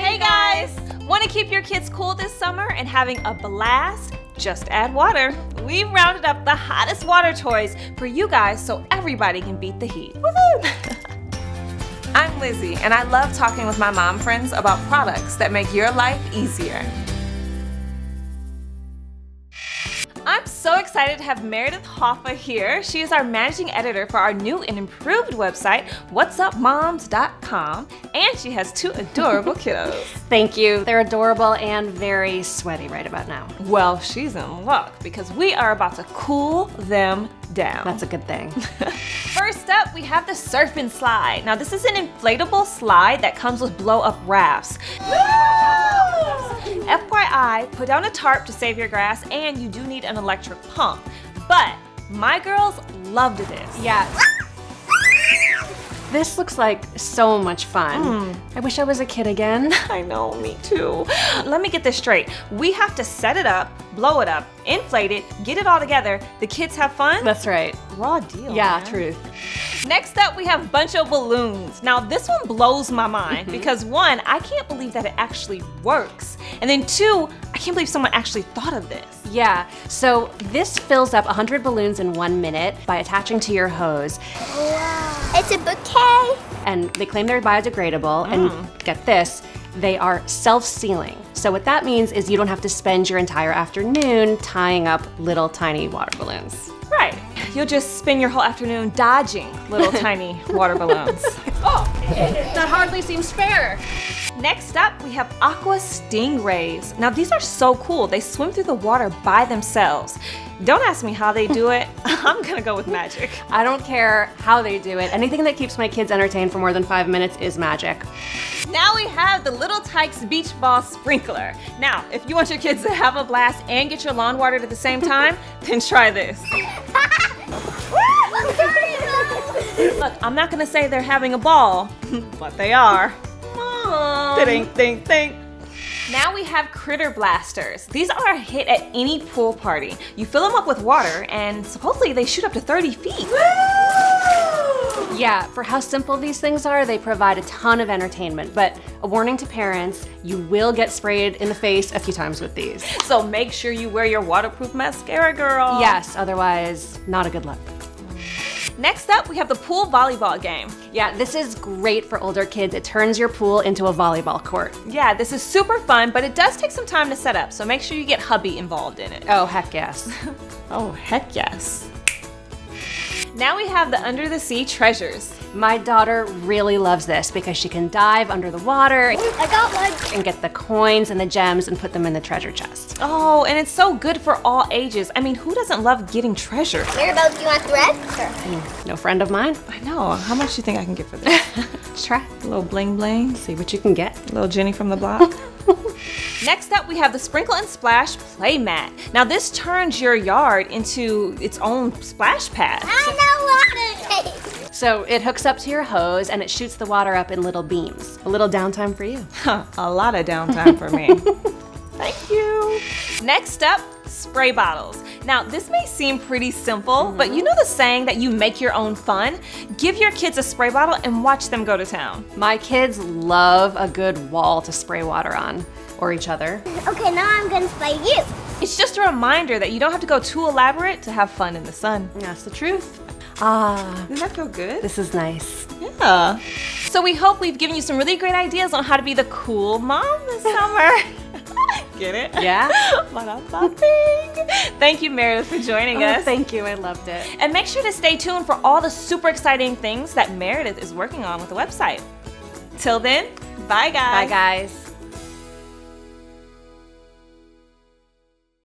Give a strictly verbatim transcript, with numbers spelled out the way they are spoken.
Hey guys! Want to keep your kids cool this summer and having a blast? Just add water. We've rounded up the hottest water toys for you guys so everybody can beat the heat. Woohoo! I'm Lizzie and I love talking with my mom friends about products that make your life easier. I'm so excited to have Meredith Hoffa here. She is our managing editor for our new and improved website, What's Up Moms dot com, and she has two adorable kiddos. Thank you. They're adorable and very sweaty right about now. Well, she's in luck because we are about to cool them down. That's a good thing. First up, we have the Surf and Slide. Now, this is an inflatable slide that comes with blow-up rafts. F Y I, put down a tarp to save your grass, and you do need an electric pump. But my girls loved this. Yes. This looks like so much fun. Mm. I wish I was a kid again. I know, me too. Let me get this straight. We have to set it up, blow it up, inflate it, get it all together. The kids have fun? That's right. Raw deal. Yeah, man. Truth. Next up, we have Buncho Balloons. Now, this one blows my mind mm-hmm. because one, I can't believe that it actually works. And then two, I can't believe someone actually thought of this. Yeah, so this fills up one hundred balloons in one minute by attaching to your hose. Wow. It's a bouquet. And they claim they're biodegradable, mm. and get this, they are self-sealing. So what that means is you don't have to spend your entire afternoon tying up little tiny water balloons. Right. You'll just spend your whole afternoon dodging little tiny water balloons. Oh, that hardly seems fair. Next up, we have Aqua Stingrays. Now, these are so cool. They swim through the water by themselves. Don't ask me how they do it. I'm gonna go with magic. I don't care how they do it. Anything that keeps my kids entertained for more than five minutes is magic. Now we have the Little Tykes Beach Ball Sprinkler. Now, if you want your kids to have a blast and get your lawn watered at the same time, then try this. Look, I'm not gonna say they're having a ball, but they are. Mom. Ding, ding, ding. Now we have Critter Blasters. These are a hit at any pool party. You fill them up with water and supposedly they shoot up to thirty feet. Woo! Yeah, for how simple these things are, they provide a ton of entertainment, but a warning to parents, you will get sprayed in the face a few times with these. So make sure you wear your waterproof mascara, girl. Yes, otherwise, not a good look. Next up, we have the pool volleyball game. Yeah, this is great for older kids. It turns your pool into a volleyball court. Yeah, this is super fun, but it does take some time to set up, so make sure you get hubby involved in it. Oh, heck yes. Oh, heck yes. Now we have the Under the Sea Treasures. My daughter really loves this because she can dive under the water. I got one! And get the coins and the gems and put them in the treasure chest. Oh, and it's so good for all ages. I mean, who doesn't love getting treasure? Mirabelle, do you want threads? Mm, no friend of mine. I know. How much do you think I can get for this? Try. A little bling bling. See what you can get. A little Jenny from the block. Next up, we have the Sprinkle and Splash Play Mat. Now, this turns your yard into its own splash pad. I know water taste. So it hooks up to your hose and it shoots the water up in little beams. A little downtime for you. Huh, a lot of downtime for me. Thank you. Next up, spray bottles. Now, this may seem pretty simple, mm-hmm. but you know the saying that you make your own fun? Give your kids a spray bottle and watch them go to town. My kids love a good wall to spray water on, or each other. Okay, now I'm gonna spray you. It's just a reminder that you don't have to go too elaborate to have fun in the sun. That's the truth. Ah. Doesn't that feel good? This is nice. Yeah. So we hope we've given you some really great ideas on how to be the cool mom this summer. Get it? Yeah. Thank you, Meredith, for joining oh, us. Thank you. I loved it. And make sure to stay tuned for all the super exciting things that Meredith is working on with the website. Till then, bye guys. Bye guys.